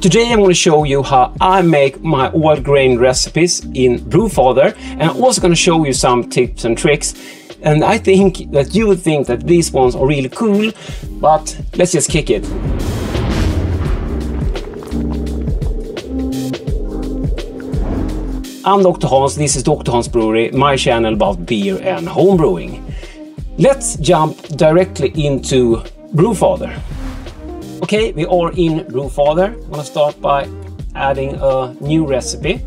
Today I'm going to show you how I make my old grain recipes in Brewfather, and I'm also going to show you some tips and tricks. And I think that you would think that these ones are really cool, but let's just kick it. I'm Dr. Hans, this is Dr. Hans Brewery, my channel about beer and home brewing. Let's jump directly into Brewfather. Okay, we are in Brewfather. I'm gonna start by adding a new recipe,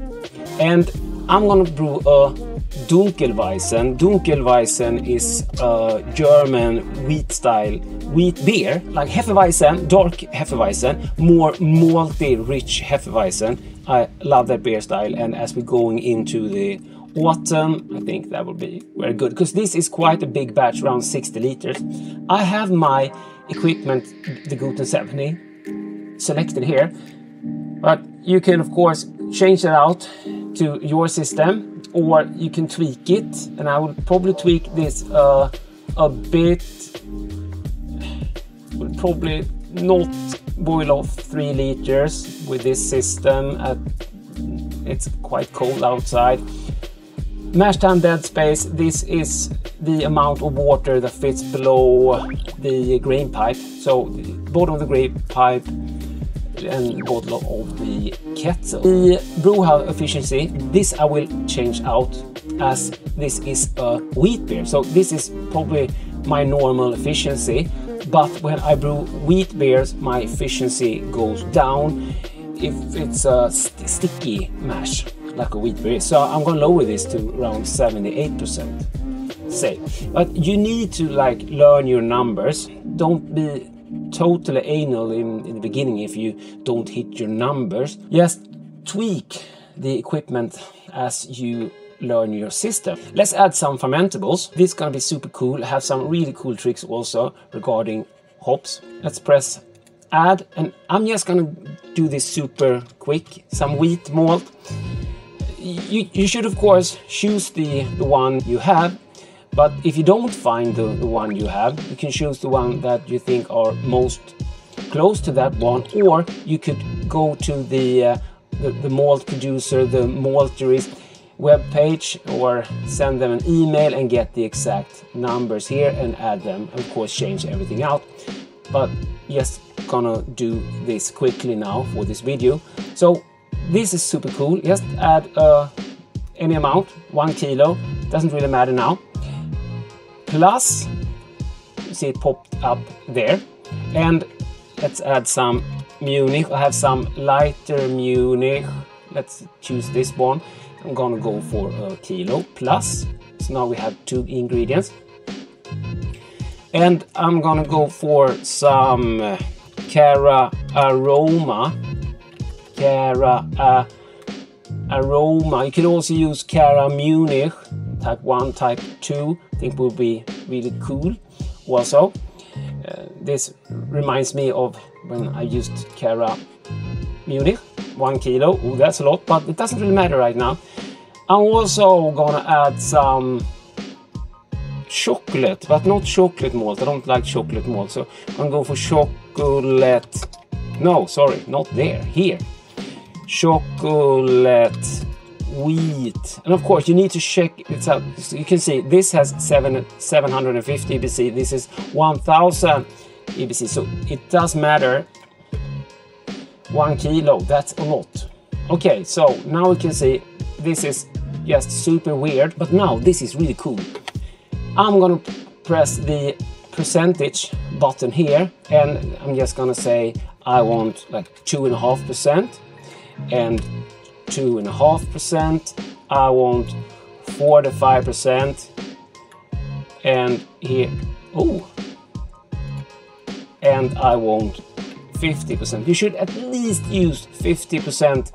and I'm gonna brew a Dunkelweizen. Dunkelweizen is a German wheat-style wheat beer, like Hefeweizen, dark Hefeweizen, more malty-rich Hefeweizen. I love that beer style, and as we're going into the autumn, I think that will be very good, because this is quite a big batch, around 60 liters. I have my equipment, the Guten 70, selected here, but you can of course change it out to your system, or you can tweak it, and I will probably tweak this a bit. Will probably not boil off 3 liters with this system. It's quite cold outside. Mash time dead space, this is the amount of water that fits below the grain pipe. So the bottom of the grain pipe and bottom of the kettle. The brewhouse efficiency, this I will change out, as this is a wheat beer. So this is probably my normal efficiency, but when I brew wheat beers, my efficiency goes down if it's a sticky mash, like a wheat beer. So I'm gonna lower this to around 78%, say. But you need to like learn your numbers. Don't be totally anal in the beginning if you don't hit your numbers. Just tweak the equipment as you learn your system. Let's add some fermentables. This is gonna be super cool. I have some really cool tricks also regarding hops. Let's press add, and I'm just gonna do this super quick. Some wheat malt. You should of course choose the one you have, but if you don't find the one you have, you can choose the one that you think are most close to that one, or you could go to the malt producer, the malterist webpage, or send them an email and get the exact numbers here and add them. Of course change everything out, but just gonna do this quickly now for this video. So this is super cool. Just add any amount, 1 kilo, doesn't really matter now. Plus, you see it popped up there. And let's add some Munich. I have some lighter Munich. Let's choose this one. I'm gonna go for a kilo plus. So now we have 2 ingredients. And I'm gonna go for some CaraAroma. CaraAroma. You can also use CaraMunich, type 1, type 2. I think will be really cool also. This reminds me of when I used CaraMunich, 1 kilo. Ooh, that's a lot, but it doesn't really matter right now. I'm also gonna add some chocolate, but not chocolate malt. I don't like chocolate malt, so I'm gonna go for chocolate. No, sorry, not there, here. Chocolate wheat, and of course you need to check it out. So you can see this has 750 EBC, this is 1000 EBC, so it does matter. 1 kilo, that's a lot. Okay, so now we can see this is just super weird, but now this is really cool. I'm gonna press the percentage button here, and I'm just gonna say I want like 2.5% and 2.5%. I want 4 to 5%, and here, oh, and I want 50%. You should at least use 50%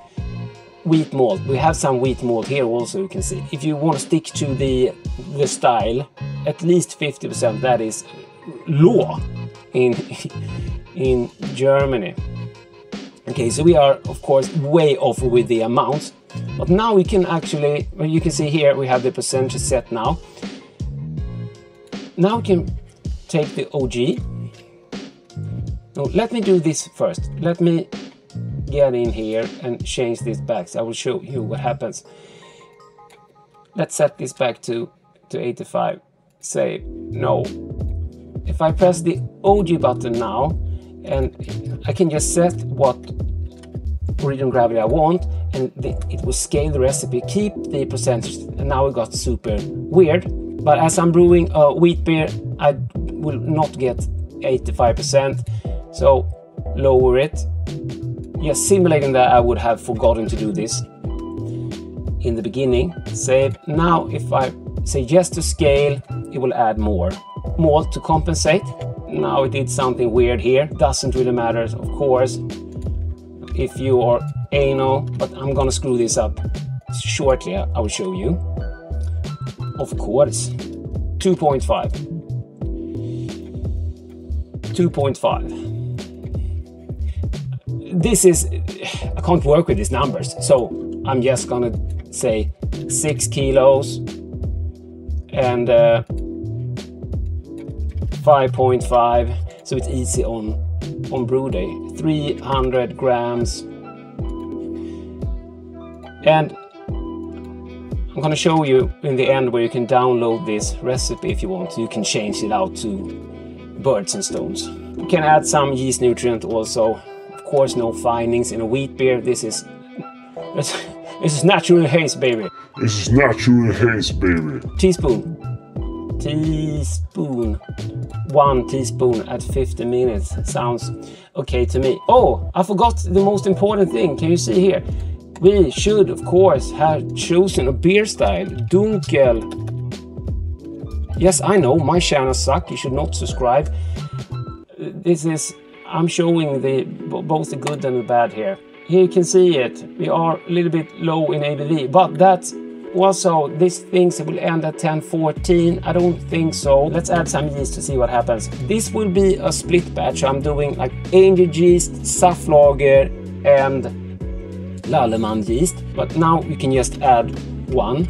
wheat malt. We have some wheat malt here also, you can see. If you want to stick to the style, at least 50%, that is law in Germany. Okay, so we are of course way off with the amounts, but now we can actually, well, you can see here we have the percentage set now. Now we can take the OG. Now let me do this first. Let me get in here and change this back. So I will show you what happens. Let's set this back to 85. Save. No. If I press the OG button now, and I can just set what region gravity I want, and it will scale the recipe, keep the percentage. And now it got super weird. But as I'm brewing a wheat beer, I will not get 85%, so lower it. Yes, simulating that, I would have forgotten to do this in the beginning. Save. Now if I say yes to scale, it will add more malt to compensate. Now it did something weird here. Doesn't really matter, of course, if you are anal, but I'm gonna screw this up shortly. I will show you. Of course, 2.5. This is, I can't work with these numbers, so I'm just gonna say 6 kilos and 5.5, so it's easy on brew day. 300 grams, and I'm gonna show you in the end where you can download this recipe if you want. You can change it out to birds and stones. You can add some yeast nutrient also. Of course, no findings in a wheat beer. This is natural haze, baby. This is natural haze, baby. Teaspoon. 1 teaspoon at 50 minutes. Sounds okay to me. Oh, I forgot the most important thing. Can you see here? We should, of course, have chosen a beer style. Dunkel. Yes, I know, my channel sucks. You should not subscribe. This is, I'm showing both the good and the bad here. Here you can see it. We are a little bit low in ABV, but that's also, these things will end at 10-14. I don't think so. Let's add some yeast to see what happens. This will be a split batch. I'm doing like angel yeast, Saflager, and Lallemand yeast, but now you can just add one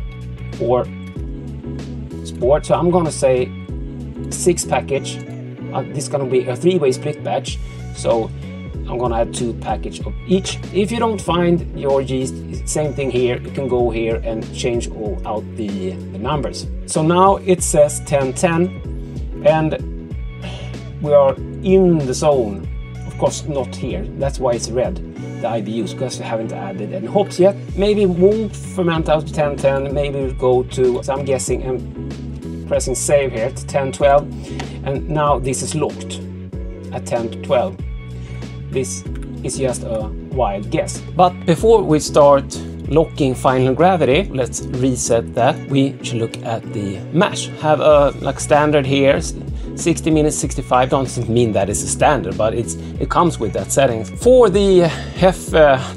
or sport. So I'm gonna say 6 package. This is gonna be a 3-way split batch, so I'm gonna add 2 package of each. If you don't find your yeast, same thing here, you can go here and change all out the numbers. So now it says 10-10 and we are in the zone. Of course not here, that's why it's red. The IBUs, because we haven't added any hops yet. Maybe it won't ferment out to 10-10, maybe we'll go to, so I'm guessing, I'm pressing save here to 10-12, and now this is locked at 10-12. This is just a wild guess. But before we start locking final gravity, let's reset that. We should look at the mash. Have a like standard here, 60 minutes, 65, doesn't mean that it's a standard, but it comes with that setting. For the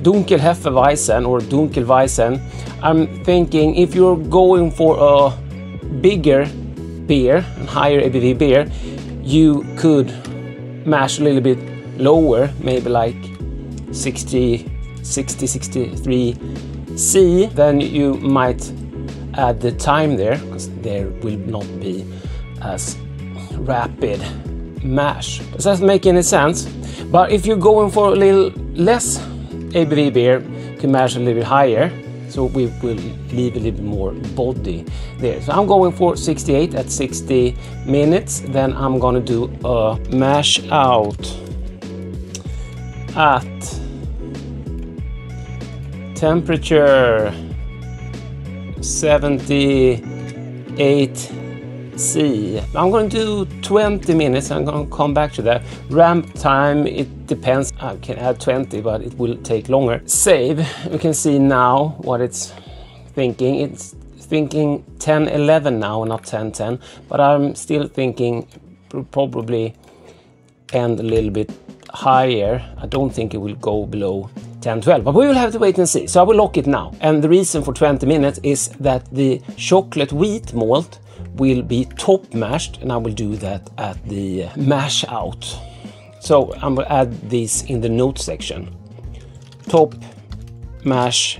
Dunkel Hefeweizen or Dunkelweizen, I'm thinking if you're going for a bigger beer, and higher ABV beer, you could mash a little bit lower, maybe like 63 C, then you might add the time there, because there will not be as rapid mash. Does that make any sense? But if you're going for a little less ABV beer, you can mash a little bit higher, so we will leave a little bit more body there. So I'm going for 68 at 60 minutes, then I'm gonna do a mash out at temperature 78 C. I'm going to do 20 minutes, I'm going to come back to that. Ramp time, it depends. I can add 20, but it will take longer. Save, we can see now what it's thinking. It's thinking 10-11 now, not 10-10, but I'm still thinking probably end a little bit higher. I don't think it will go below 10-12, but we will have to wait and see. So I will lock it now. And the reason for 20 minutes is that the chocolate wheat malt will be top mashed, and I will do that at the mash out. So I'm gonna add this in the note section. Top mash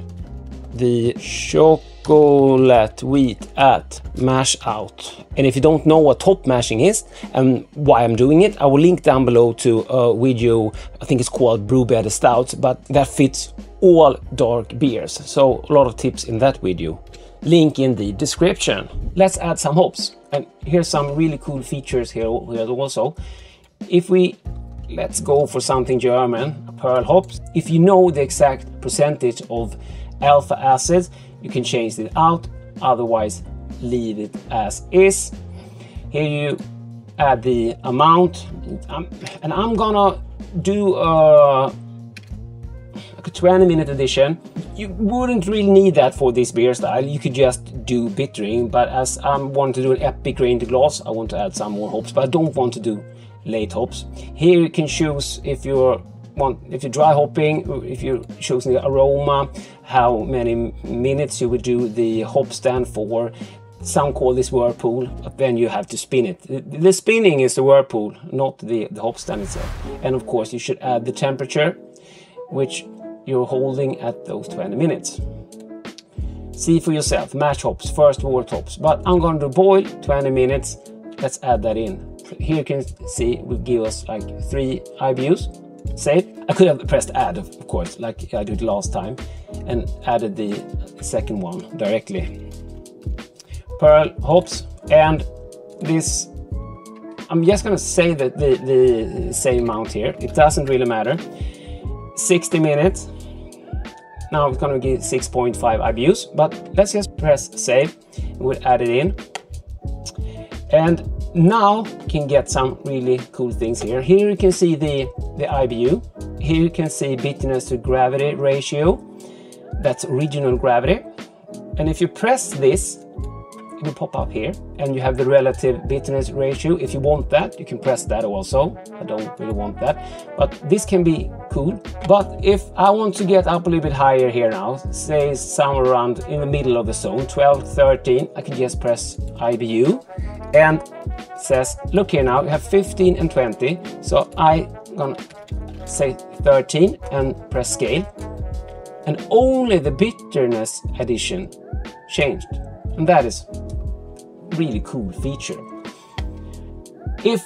the chocolate go let wheat at mash out. And if you don't know what hop mashing is and why I'm doing it, I will link down below to a video, I think it's called Brewfather Stouts, but that fits all dark beers, so a lot of tips in that video. Link in the description. Let's add some hops, and here's some really cool features here also. Let's go for something German, pearl hops. If you know the exact percentage of alpha acids, you can change it out, otherwise leave it as is. Here you add the amount, and I'm gonna do a 20-minute edition. You wouldn't really need that for this beer style, you could just do bittering, but as I want to do an epic grain to glass, I want to add some more hops, but I don't want to do late hops. Here you can choose if you're dry hopping, if you're choosing the aroma, how many minutes you would do the hop stand for. Some call this whirlpool, but then you have to spin it. The spinning is the whirlpool, not the hop stand itself. And of course you should add the temperature, which you're holding at those 20 minutes. See for yourself, mash hops, first wort hops, but I'm going to boil 20 minutes. Let's add that in. Here you can see it will give us like 3 IBUs, safe. I could have pressed add, of course, like I did last time, and added the second one directly. Pearl hops, and this, I'm just gonna say that the same amount here, it doesn't really matter. 60 minutes, now it's gonna give 6.5 IBUs, but let's just press save, we'll add it in. And now you can get some really cool things here. Here you can see the IBU. Here you can see bitterness to gravity ratio. That's regional gravity. And if you press this, it will pop up here. And you have the relative bitterness ratio. If you want that, you can press that also. I don't really want that. But this can be cool. But if I want to get up a little bit higher here now, say somewhere around in the middle of the zone, 12, 13, I can just press IBU. And says, look here now, you have 15 and 20, so I'm gonna say 13 and press scale, and only the bitterness addition changed, and that is a really cool feature. If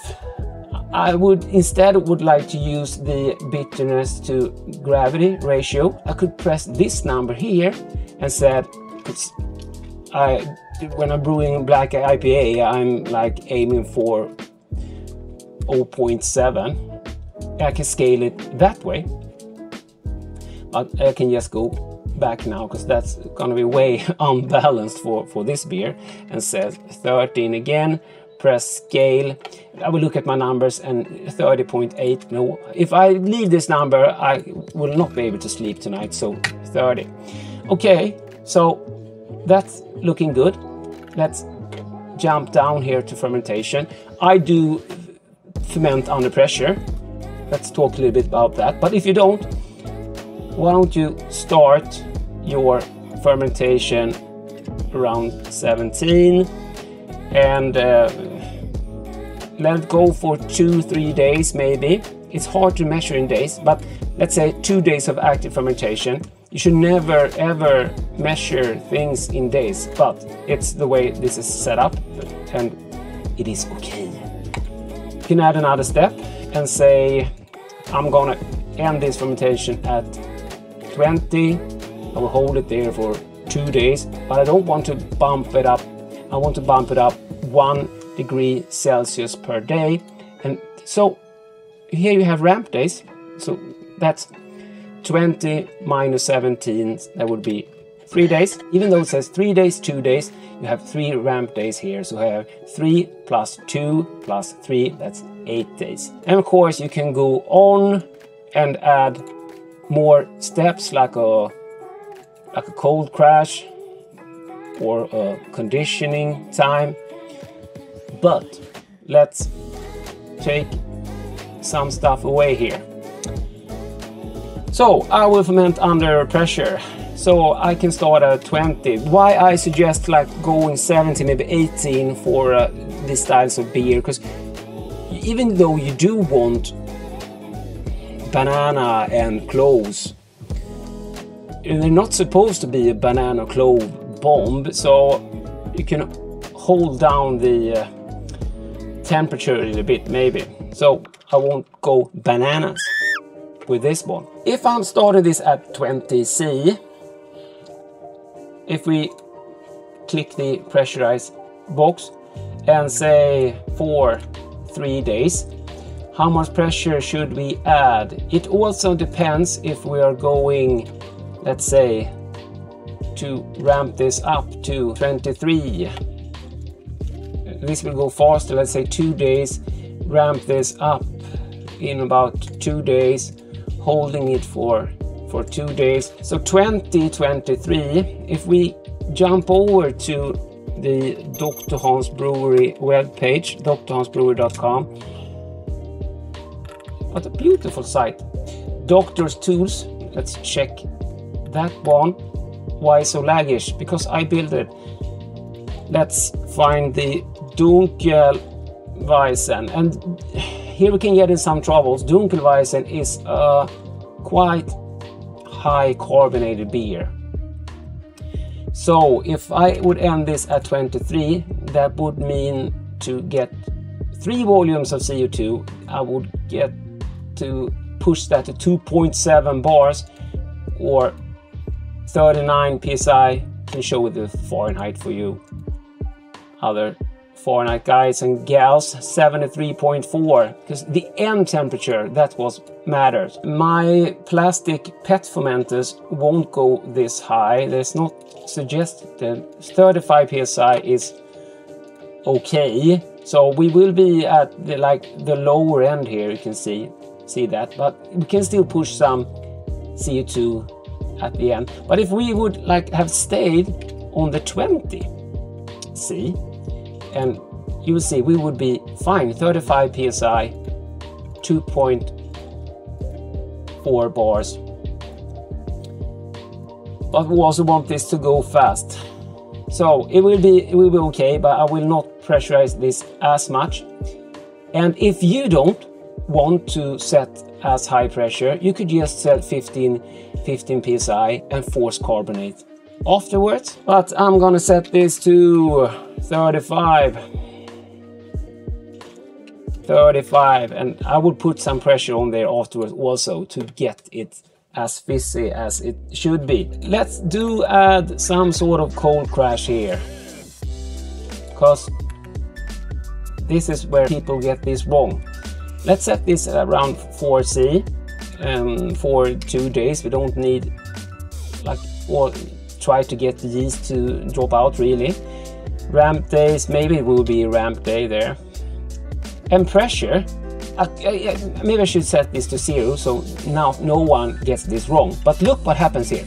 I would like to use the bitterness to gravity ratio, I could press this number here and said, when I'm brewing black IPA, I'm like aiming for 0.7. I can scale it that way, but I can just go back now because that's gonna be way unbalanced for this beer, and says 13 again, press scale. I will look at my numbers and 30.8. no, if I leave this number I will not be able to sleep tonight, so 30. Okay, so that's looking good. Let's jump down here to fermentation. I do ferment under pressure. Let's talk a little bit about that. But if you don't, why don't you start your fermentation around 17 and let it go for 2-3 days maybe. It's hard to measure in days, but let's say 2 days of active fermentation. You should never ever measure things in days, but it's the way this is set up and it is okay. You can add another step and say, I'm gonna end this fermentation at 20. I will hold it there for 2 days, but I don't want to bump it up. I want to bump it up 1°C per day. And so here you have ramp days. So that's 20 minus 17, that would be 3 days. Even though it says 3 days, 2 days, you have 3 ramp days here. So I have 3 + 2 + 3, that's 8 days. And of course you can go on and add more steps, like a cold crash or a conditioning time. But let's take some stuff away here. So I will ferment under pressure, so I can start at 20. Why I suggest like going 17, maybe 18 for these styles of beer, because even though you do want banana and cloves, they're not supposed to be a banana clove bomb, so you can hold down the temperature a little bit maybe, so I won't go bananas with this one. If I'm starting this at 20C, if we click the pressurized box and say for 3 days, how much pressure should we add? It also depends if we are going, let's say, to ramp this up to 23. This will go faster, let's say 2 days, ramp this up in about 2 days, holding it for 2 days. So 2023, if we jump over to the Dr. Hans Brewery webpage, drhansbrewery.com. What a beautiful site. Doctor's tools, let's check that one. Why so laggish? Because I built it. Let's find the Dunkelweizen, and here we can get in some troubles. Dunkelweizen is a quite high carbonated beer. So if I would end this at 23, that would mean to get 3 volumes of CO2, I would get to push that to 2.7 bars or 39 PSI. Can show the Fahrenheit for you other Fahrenheit guys and gals, 73.4, because the end temperature, that was matters. My plastic PET fermenters won't go this high. There's not suggested that 35 PSI is okay. So we will be at the, like the lower end here, you can see that, but we can still push some CO2 at the end. But if we would like have stayed on the 20, see, and you will see we would be fine. 35 PSI, 2.4 bars. But we also want this to go fast. So it will be okay, but I will not pressurize this as much. And if you don't want to set as high pressure, you could just set 15 PSI and force carbonate afterwards. But I'm gonna set this to 35, and I would put some pressure on there afterwards also to get it as fizzy as it should be. Let's do add some sort of cold crash here, because this is where people get this wrong. Let's set this around 4C for 2 days. We don't need like all try to get the yeast to drop out really. Ramp days, maybe it will be a ramp day there. And pressure, maybe I should set this to 0, so now no one gets this wrong. But look what happens here.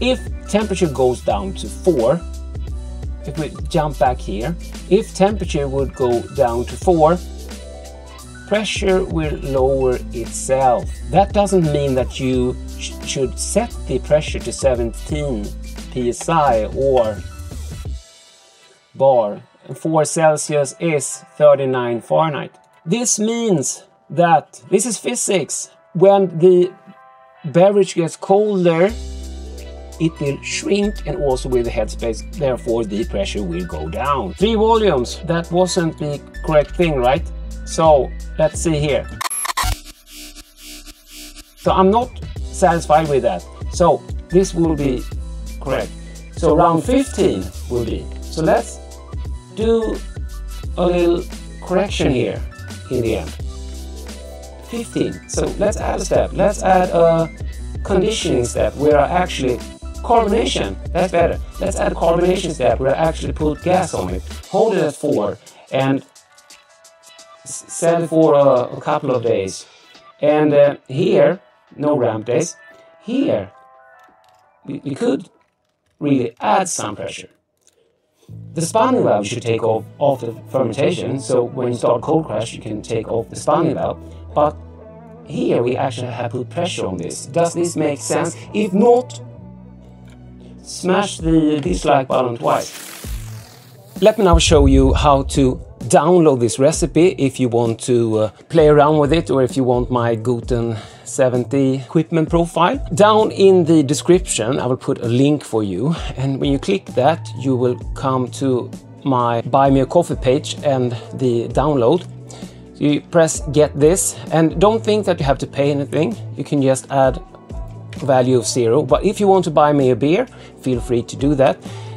If temperature goes down to 4, if we jump back here, if temperature would go down to 4, pressure will lower itself. That doesn't mean that you should set the pressure to 17 psi or bar. 4 Celsius is 39 Fahrenheit. This means that, this is physics, when the beverage gets colder, it will shrink, and also with the headspace, therefore the pressure will go down. 3 volumes, that wasn't the correct thing, right? So let's see here. So I'm not satisfied with that. So this will be correct. So round 15 will be. So let's do a little correction here in the end. 15. So let's add a step. Let's add a conditioning step where I actually carbonation. That's better. Let's add a carbonation step where I actually put gas on it. Hold it at 4 and set it for a couple of days. And here, no ramp days. Here, we could really add some pressure. The spunding valve should take off the fermentation, so when you start cold crash you can take off the spunding valve, but here we actually have put pressure on this. Does this make sense? If not, smash the dislike button twice. Let me now show you how to download this recipe if you want to play around with it, or if you want my Guten 70 equipment profile. Down in the description I will put a link for you, and when you click that you will come to my Buy Me a Coffee page and the download. So you press get this, and don't think that you have to pay anything. You can just add value of 0, but if you want to buy me a beer, feel free to do that.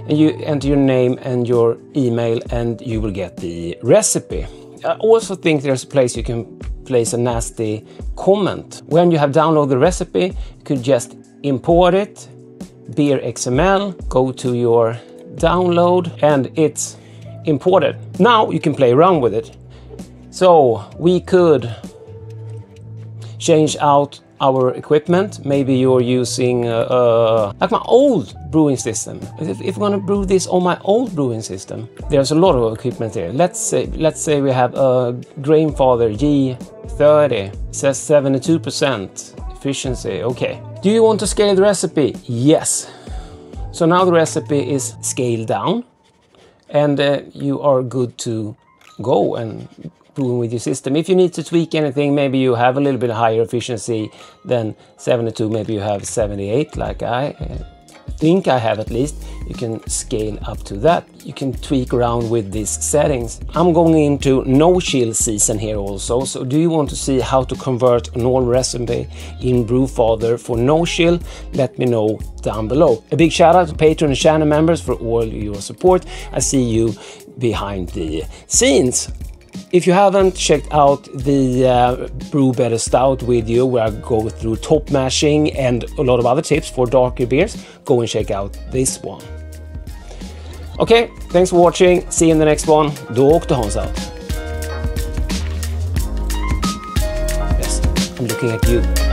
And you enter your name and your email and you will get the recipe. I also think there's a place you can place a nasty comment. When you have downloaded the recipe, you could just import it, beer XML, go to your download, and it's imported. Now you can play around with it. So we could change out our equipment. Maybe you're using like my old brewing system. If I'm gonna brew this on my old brewing system, there's a lot of equipment there. Let's say we have a Grainfather G30. It says 72% efficiency. Okay. Do you want to scale the recipe? Yes. So now the recipe is scaled down, and you are good to go and brewing with your system. If you need to tweak anything, maybe you have a little bit higher efficiency than 72, maybe you have 78 like I think I have at least, you can scale up to that. You can tweak around with these settings. I'm going into no-chill season here also, so do you want to see how to convert an old recipe in Brewfather for no-chill? Let me know down below. A big shout out to Patreon and channel members for all your support. I see you behind the scenes. If you haven't checked out the Brew Better Stout video where I go through top mashing and a lot of other tips for darker beers, go and check out this one. Okay, thanks for watching. See you in the next one. Dr. Hans out. Yes, I'm looking at you.